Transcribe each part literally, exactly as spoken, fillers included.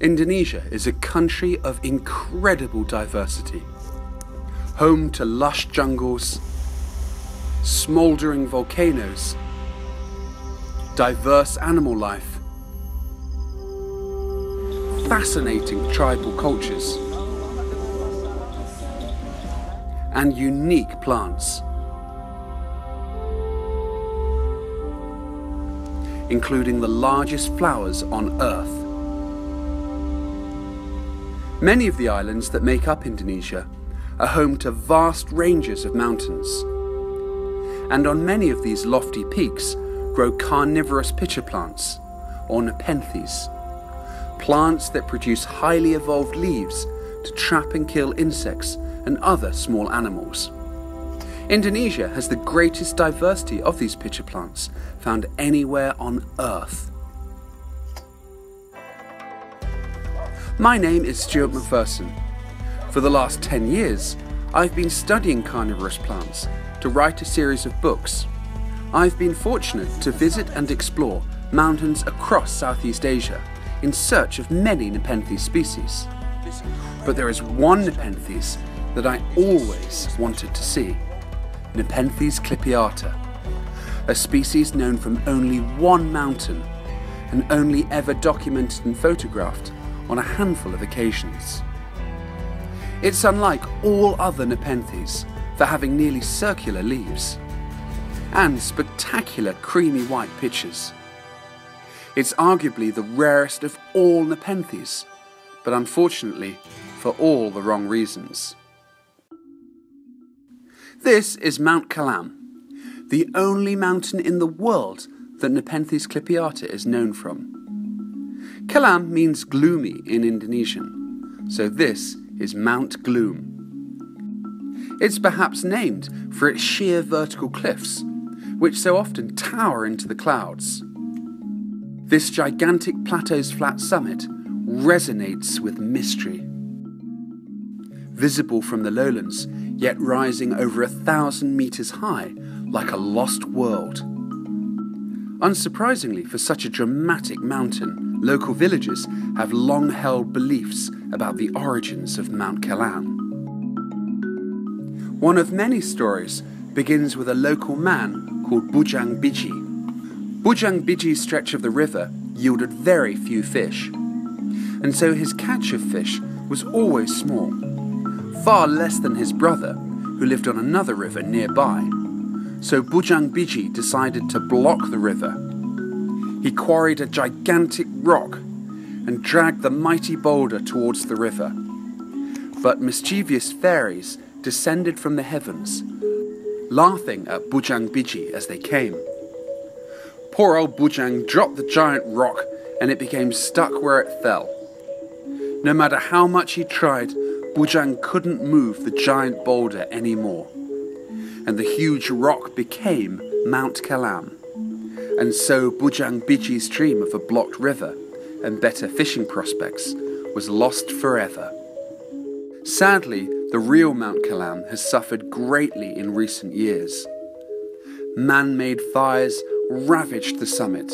Indonesia is a country of incredible diversity, home to lush jungles, smouldering volcanoes, diverse animal life, fascinating tribal cultures, and unique plants, including the largest flowers on Earth. Many of the islands that make up Indonesia are home to vast ranges of mountains, and on many of these lofty peaks grow carnivorous pitcher plants, or Nepenthes, plants that produce highly evolved leaves to trap and kill insects and other small animals. Indonesia has the greatest diversity of these pitcher plants found anywhere on Earth. My name is Stewart McPherson. For the last ten years, I've been studying carnivorous plants to write a series of books. I've been fortunate to visit and explore mountains across Southeast Asia in search of many Nepenthes species. But there is one Nepenthes that I always wanted to see, Nepenthes clipeata, a species known from only one mountain and only ever documented and photographed on a handful of occasions. It's unlike all other Nepenthes for having nearly circular leaves and spectacular creamy white pitchers. It's arguably the rarest of all Nepenthes, but unfortunately for all the wrong reasons. This is Mount Kelam, the only mountain in the world that Nepenthes clipeata is known from. Kelam means gloomy in Indonesian, so this is Mount Gloom. It's perhaps named for its sheer vertical cliffs, which so often tower into the clouds. This gigantic plateau's flat summit resonates with mystery. Visible from the lowlands, yet rising over a thousand metres high, like a lost world. Unsurprisingly, for such a dramatic mountain, local villagers have long-held beliefs about the origins of Mount Kelam. One of many stories begins with a local man called Bujang Biji. Bujang Biji's stretch of the river yielded very few fish, and so his catch of fish was always small, far less than his brother, who lived on another river nearby. So Bujang Biji decided to block the river. He quarried a gigantic rock and dragged the mighty boulder towards the river. But mischievous fairies descended from the heavens, laughing at Bujang Biji as they came. Poor old Bujang dropped the giant rock and it became stuck where it fell. No matter how much he tried, Bujang couldn't move the giant boulder anymore. And the huge rock became Mount Kelam. And so Bujang Biji's dream of a blocked river and better fishing prospects was lost forever. Sadly, the real Mount Kelam has suffered greatly in recent years. Man-made fires ravaged the summit,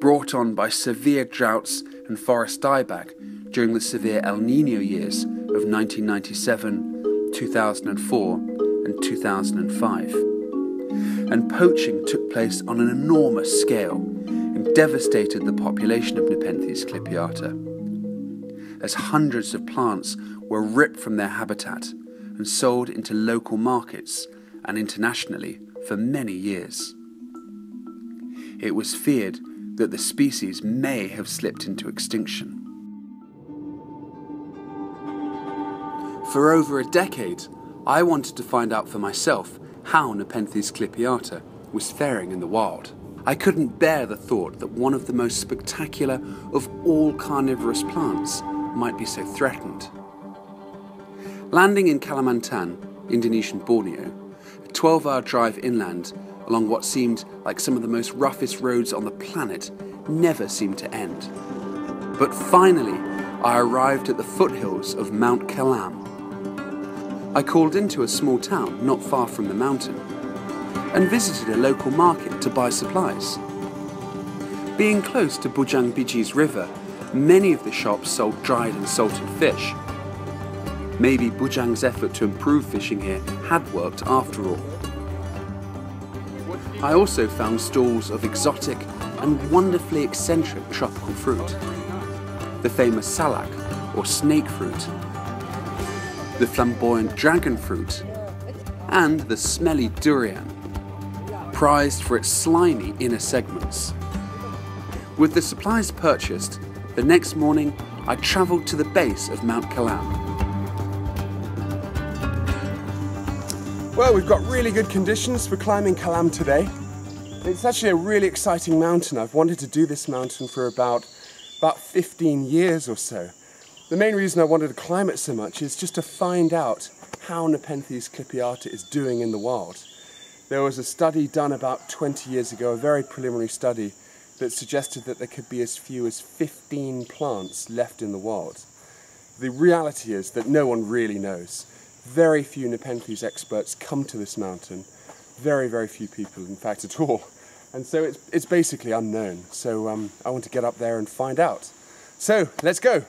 brought on by severe droughts and forest dieback during the severe El Niño years of nineteen ninety-seven, two thousand four and two thousand five. And poaching took place on an enormous scale and devastated the population of Nepenthes clipeata, as hundreds of plants were ripped from their habitat and sold into local markets and internationally for many years. It was feared that the species may have slipped into extinction. For over a decade, I wanted to find out for myself how Nepenthes clipeata was faring in the wild. I couldn't bear the thought that one of the most spectacular of all carnivorous plants might be so threatened. Landing in Kalimantan, Indonesian Borneo, a twelve hour drive inland along what seemed like some of the most roughest roads on the planet never seemed to end. But finally, I arrived at the foothills of Mount Kelam. I called into a small town not far from the mountain and visited a local market to buy supplies. Being close to Bujang Biji's river many of the shops sold dried and salted fish. Maybe Bujang's effort to improve fishing here had worked after all. I also found stalls of exotic and wonderfully eccentric tropical fruit. The famous salak, or snake fruit, the flamboyant dragon fruit, and the smelly durian, prized for its slimy inner segments. With the supplies purchased, the next morning I travelled to the base of Mount Kelam. Well, we've got really good conditions for climbing Kelam today. It's actually a really exciting mountain. I've wanted to do this mountain for about, about fifteen years or so. The main reason I wanted to climb it so much is just to find out how Nepenthes clipeata is doing in the wild. There was a study done about twenty years ago, a very preliminary study, that suggested that there could be as few as fifteen plants left in the wild. The reality is that no one really knows. Very few Nepenthes experts come to this mountain. Very, very few people, in fact, at all. And so it's, it's basically unknown. So um, I want to get up there and find out. So let's go.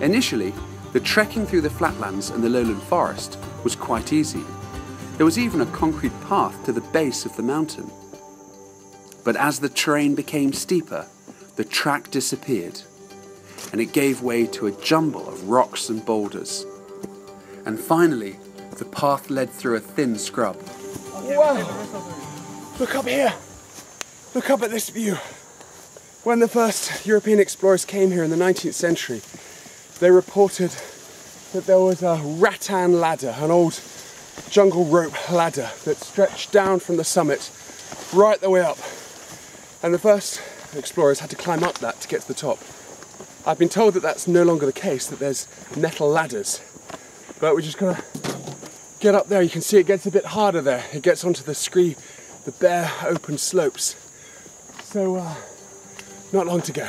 Initially, the trekking through the flatlands and the lowland forest was quite easy. There was even a concrete path to the base of the mountain. But as the terrain became steeper, the track disappeared, and it gave way to a jumble of rocks and boulders. And finally, the path led through a thin scrub. Wow! Look up here! Look up at this view! When the first European explorers came here in the nineteenth century, they reported that there was a rattan ladder, an old jungle rope ladder that stretched down from the summit right the way up. And the first explorers had to climb up that to get to the top. I've been told that that's no longer the case, that there's metal ladders. But we're just gonna get up there. You can see it gets a bit harder there. It gets onto the scree, the bare open slopes. So, uh, not long to go.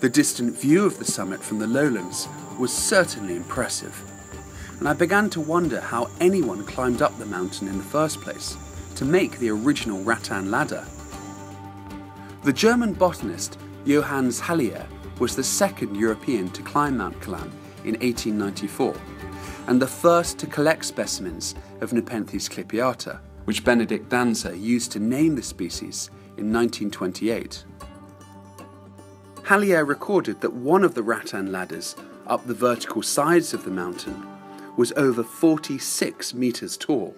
The distant view of the summit from the lowlands was certainly impressive. And I began to wonder how anyone climbed up the mountain in the first place to make the original rattan ladder. The German botanist Johannes Hallier was the second European to climb Mount Kelam in eighteen ninety-four, and the first to collect specimens of Nepenthes clipeata, which Benedict Danzer used to name the species in nineteen twenty-eight. Hallier recorded that one of the rattan ladders up the vertical sides of the mountain was over forty-six metres tall.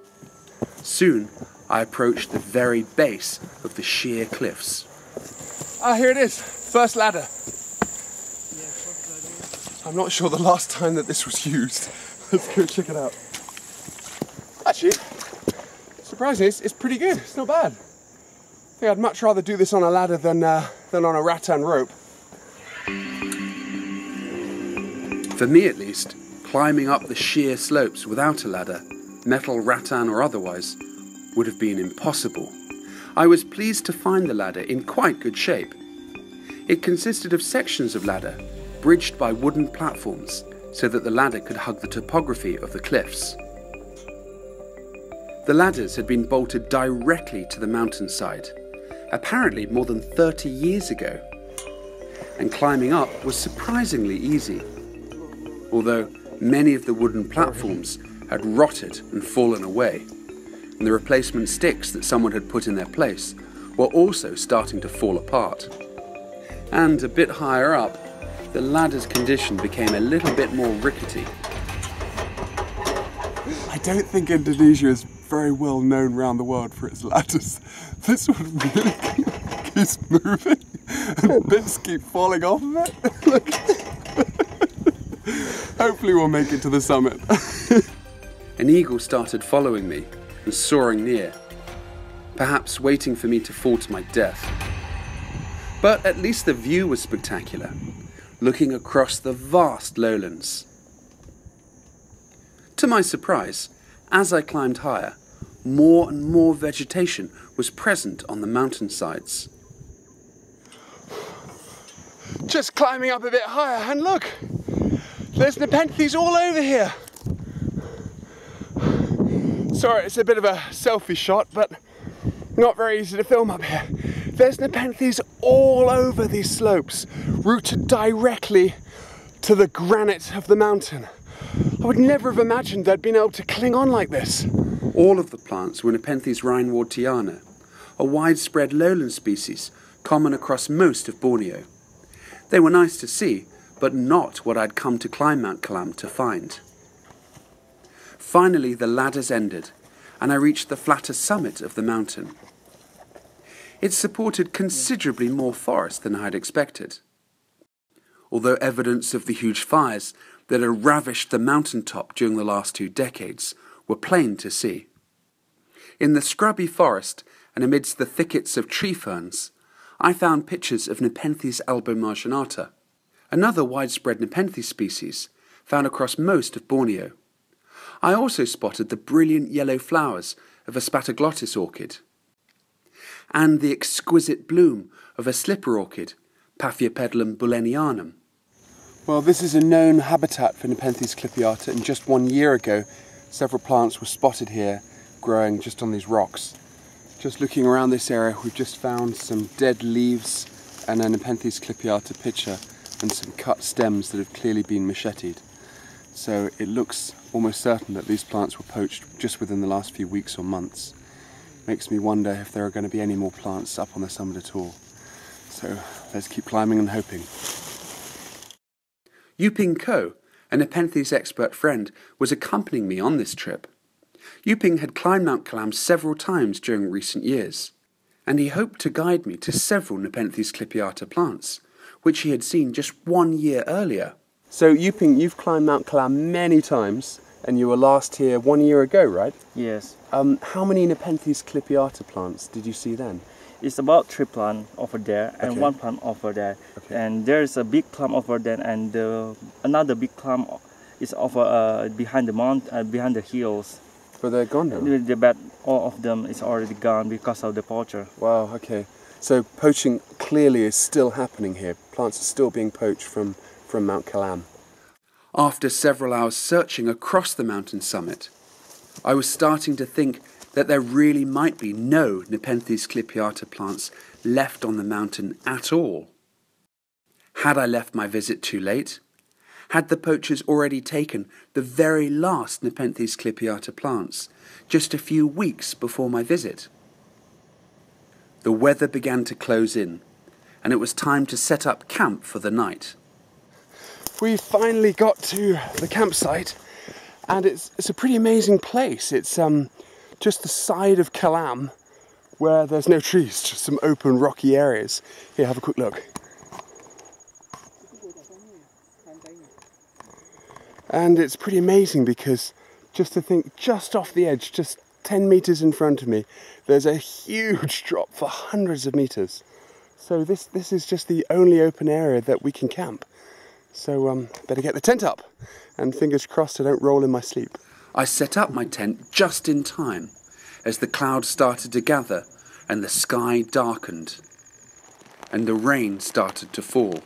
Soon, I approached the very base of the sheer cliffs. Ah, here it is, first ladder. I'm not sure the last time that this was used. Let's go check it out. Actually, surprisingly, it's, it's pretty good. It's not bad. I think I'd much rather do this on a ladder than, uh, than on a rattan rope. For me at least, climbing up the sheer slopes without a ladder, metal, rattan or otherwise, would have been impossible. I was pleased to find the ladder in quite good shape. It consisted of sections of ladder, bridged by wooden platforms so that the ladder could hug the topography of the cliffs. The ladders had been bolted directly to the mountainside, apparently more than thirty years ago, and climbing up was surprisingly easy, although many of the wooden platforms had rotted and fallen away, and the replacement sticks that someone had put in their place were also starting to fall apart. And a bit higher up, the ladder's condition became a little bit more rickety. I don't think Indonesia is very well known around the world for its ladders. This one really keeps moving and bits keep falling off of it. Look. Hopefully we'll make it to the summit. An eagle started following me and soaring near, perhaps waiting for me to fall to my death. But at least the view was spectacular, looking across the vast lowlands. To my surprise, as I climbed higher, more and more vegetation was present on the mountainsides. Just climbing up a bit higher, and look, there's Nepenthes all over here. Sorry, it's a bit of a selfie shot, but not very easy to film up here. There's Nepenthes all over these slopes, rooted directly to the granite of the mountain. I would never have imagined they'd been able to cling on like this. All of the plants were Nepenthes reinwardtiana, a widespread lowland species common across most of Borneo. They were nice to see, but not what I'd come to climb Mount Kelam to find. Finally, the ladders ended, and I reached the flatter summit of the mountain. It supported considerably more forest than I had expected. Although evidence of the huge fires that had ravished the mountaintop during the last two decades were plain to see. In the scrubby forest and amidst the thickets of tree ferns, I found pictures of Nepenthes albomarginata, another widespread Nepenthes species found across most of Borneo. I also spotted the brilliant yellow flowers of a Spathoglottis orchid and the exquisite bloom of a slipper orchid, Paphiopedilum bulleyanum. Well, this is a known habitat for Nepenthes clipeata, and just one year ago, several plants were spotted here growing just on these rocks. Just looking around this area, we've just found some dead leaves and a Nepenthes clipeata pitcher and some cut stems that have clearly been macheted. So it looks almost certain that these plants were poached just within the last few weeks or months. Makes me wonder if there are going to be any more plants up on the summit at all. So let's keep climbing and hoping. Yuping Ko, a Nepenthes expert friend, was accompanying me on this trip. Yuping had climbed Mount Kelam several times during recent years, and he hoped to guide me to several Nepenthes clipeata plants, which he had seen just one year earlier. So Yuping, you've climbed Mount Kelam many times, and you were last here one year ago, right? Yes. Um, how many Nepenthes clipeata plants did you see then? It's about three plants over there and okay. one plant over there. Okay. And there's a big clump over there, and the, another big clump is over uh, behind the mount, uh, behind the hills. But they're gone now? The, but all of them is already gone because of the poacher. Wow, okay. So poaching clearly is still happening here. Plants are still being poached from, from Mount Kelam. After several hours searching across the mountain summit, I was starting to think that there really might be no Nepenthes clipeata plants left on the mountain at all. Had I left my visit too late? Had the poachers already taken the very last Nepenthes clipeata plants just a few weeks before my visit? The weather began to close in, and it was time to set up camp for the night. We finally got to the campsite, and it's, it's a pretty amazing place. It's um, just the side of Kelam where there's no trees, just some open rocky areas. Here, have a quick look. And it's pretty amazing because just to think, just off the edge, just ten meters in front of me, there's a huge drop for hundreds of meters. So this, this is just the only open area that we can camp. So um, better get the tent up, and fingers crossed I don't roll in my sleep. I set up my tent just in time, as the clouds started to gather and the sky darkened, and the rain started to fall.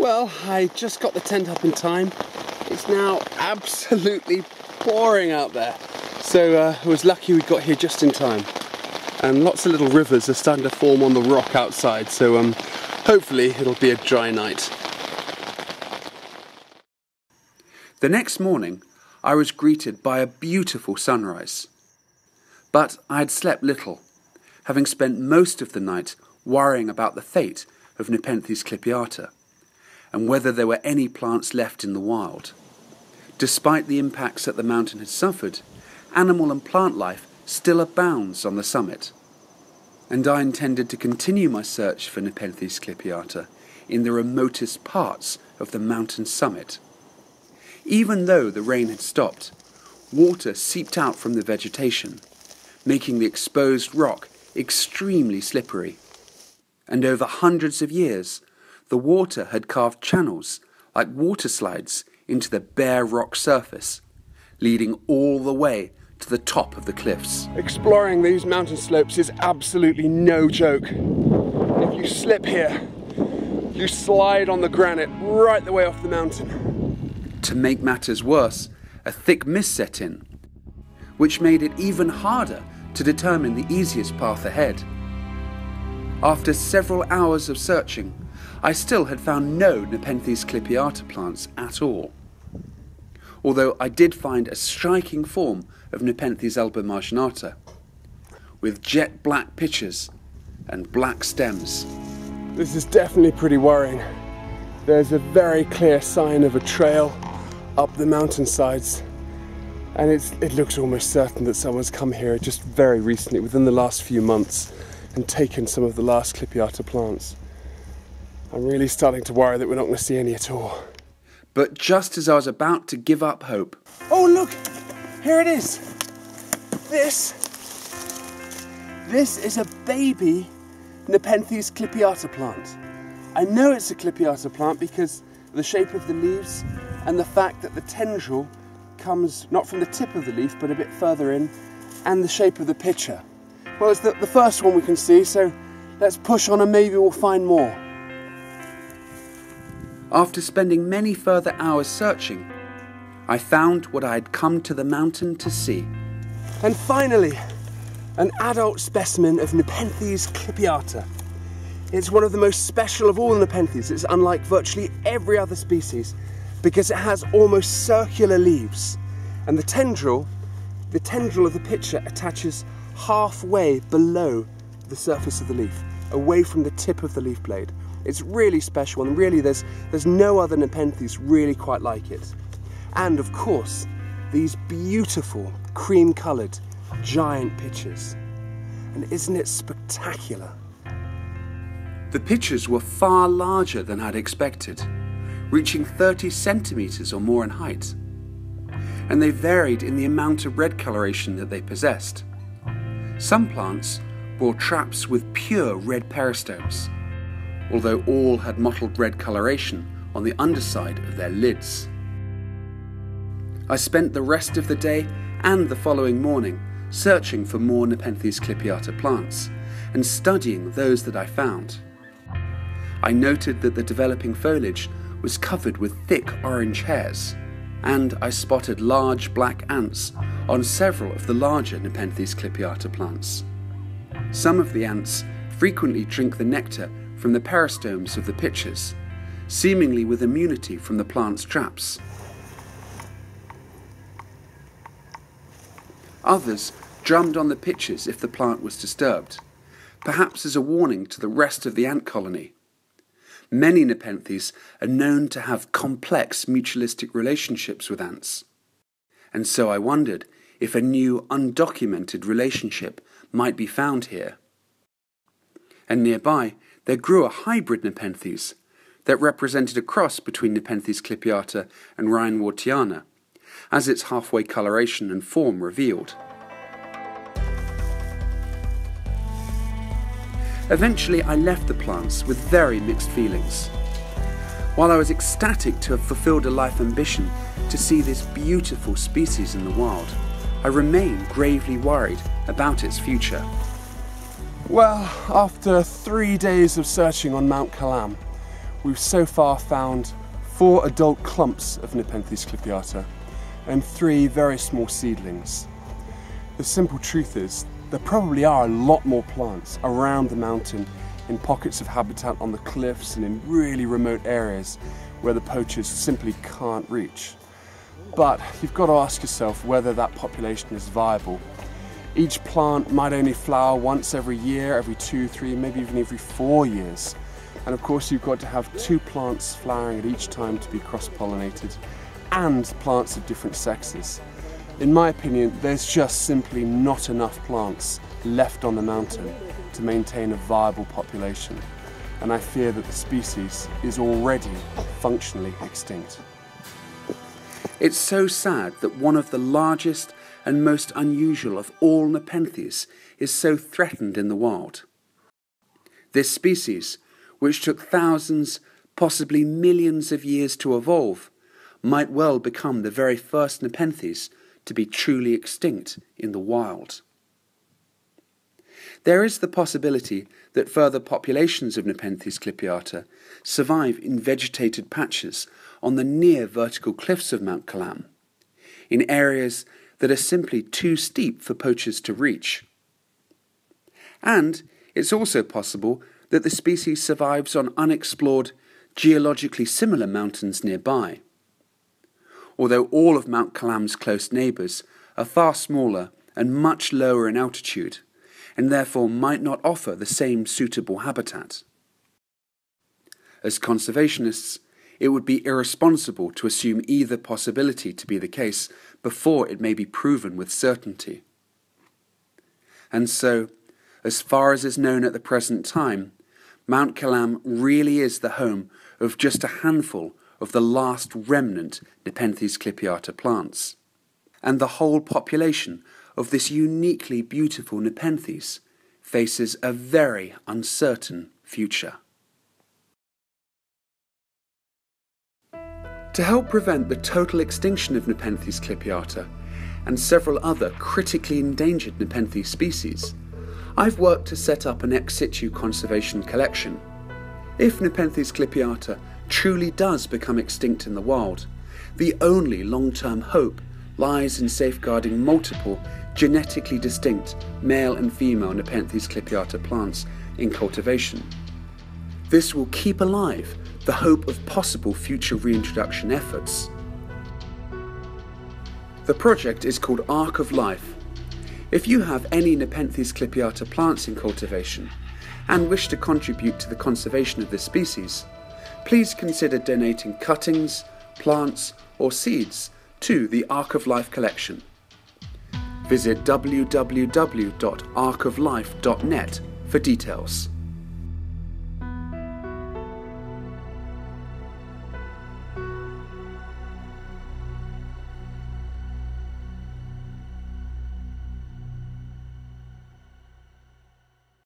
Well, I just got the tent up in time. It's now absolutely pouring out there. So uh, I was lucky we got here just in time. And lots of little rivers are starting to form on the rock outside, so um, hopefully it'll be a dry night. The next morning, I was greeted by a beautiful sunrise. But I had slept little, having spent most of the night worrying about the fate of Nepenthes clipeata and whether there were any plants left in the wild. Despite the impacts that the mountain had suffered, animal and plant life still abounds on the summit, and I intended to continue my search for Nepenthes clipeata in the remotest parts of the mountain summit. Even though the rain had stopped, water seeped out from the vegetation, making the exposed rock extremely slippery. And over hundreds of years, the water had carved channels like water slides into the bare rock surface, leading all the way to the top of the cliffs. Exploring these mountain slopes is absolutely no joke. If you slip here, you slide on the granite right the way off the mountain. To make matters worse, a thick mist set in, which made it even harder to determine the easiest path ahead. After several hours of searching, I still had found no Nepenthes clipeata plants at all, although I did find a striking form of Nepenthes albomarginata, with jet black pitchers and black stems. This is definitely pretty worrying. There's a very clear sign of a trail up the mountainsides, and it's, it looks almost certain that someone's come here just very recently, within the last few months, and taken some of the last clipeata plants. I'm really starting to worry that we're not going to see any at all. But just as I was about to give up hope... Oh look! Here it is! This... This is a baby Nepenthes clipeata plant. I know it's a clipeata plant because of the shape of the leaves and the fact that the tendril comes not from the tip of the leaf but a bit further in, and the shape of the pitcher. Well, it's the, the first one we can see, so let's push on and maybe we'll find more. After spending many further hours searching, I found what I had come to the mountain to see. And finally, an adult specimen of Nepenthes clipeata. It's one of the most special of all Nepenthes. It's unlike virtually every other species because it has almost circular leaves, and the tendril, the tendril of the pitcher attaches halfway below the surface of the leaf, away from the tip of the leaf blade. It's really special, and really there's, there's no other Nepenthes really quite like it. And of course, these beautiful cream-coloured giant pitchers. And isn't it spectacular? The pitchers were far larger than I'd expected, reaching thirty centimetres or more in height. And they varied in the amount of red coloration that they possessed. Some plants bore traps with pure red peristomes, although all had mottled red coloration on the underside of their lids. I spent the rest of the day and the following morning searching for more Nepenthes clipeata plants and studying those that I found. I noted that the developing foliage was covered with thick orange hairs, and I spotted large black ants on several of the larger Nepenthes clipeata plants. Some of the ants frequently drink the nectar from the peristomes of the pitchers, seemingly with immunity from the plant's traps. Others drummed on the pitchers if the plant was disturbed, perhaps as a warning to the rest of the ant colony. Many Nepenthes are known to have complex mutualistic relationships with ants, and so I wondered if a new undocumented relationship might be found here. And nearby, there grew a hybrid Nepenthes that represented a cross between Nepenthes clipeata and reinwardtiana, as its halfway coloration and form revealed. Eventually, I left the plants with very mixed feelings. While I was ecstatic to have fulfilled a life ambition to see this beautiful species in the wild, I remain gravely worried about its future. Well, after three days of searching on Mount Kelam, we've so far found four adult clumps of Nepenthes clipeata and three very small seedlings. The simple truth is, there probably are a lot more plants around the mountain, in pockets of habitat on the cliffs and in really remote areas where the poachers simply can't reach. But you've got to ask yourself whether that population is viable. Each plant might only flower once every year, every two, three, maybe even every four years. And of course you've got to have two plants flowering at each time to be cross-pollinated, and plants of different sexes. In my opinion, there's just simply not enough plants left on the mountain to maintain a viable population. And I fear that the species is already functionally extinct. It's so sad that one of the largest and most unusual of all Nepenthes is so threatened in the wild. This species, which took thousands, possibly millions of years to evolve, might well become the very first Nepenthes to be truly extinct in the wild. There is the possibility that further populations of Nepenthes clipeata survive in vegetated patches on the near vertical cliffs of Mount Kelam, in areas that are simply too steep for poachers to reach. And It's also possible that the species survives on unexplored, geologically similar mountains nearby, although all of Mount Kelam's close neighbours are far smaller and much lower in altitude, and therefore might not offer the same suitable habitat. As conservationists, it would be irresponsible to assume either possibility to be the case before it may be proven with certainty. And so, as far as is known at the present time, Mount Kelam really is the home of just a handful of the last remnant Nepenthes clipeata plants, and the whole population of this uniquely beautiful Nepenthes faces a very uncertain future. To help prevent the total extinction of Nepenthes clipeata and several other critically endangered Nepenthes species, I've worked to set up an ex-situ conservation collection. If Nepenthes clipeata truly does become extinct in the wild, the only long-term hope lies in safeguarding multiple genetically distinct male and female Nepenthes clipeata plants in cultivation. This will keep alive the hope of possible future reintroduction efforts. The project is called Ark of Life. If you have any Nepenthes clipeata plants in cultivation and wish to contribute to the conservation of this species, please consider donating cuttings, plants or seeds to the Ark of Life collection. Visit w w w dot ark of life dot net for details.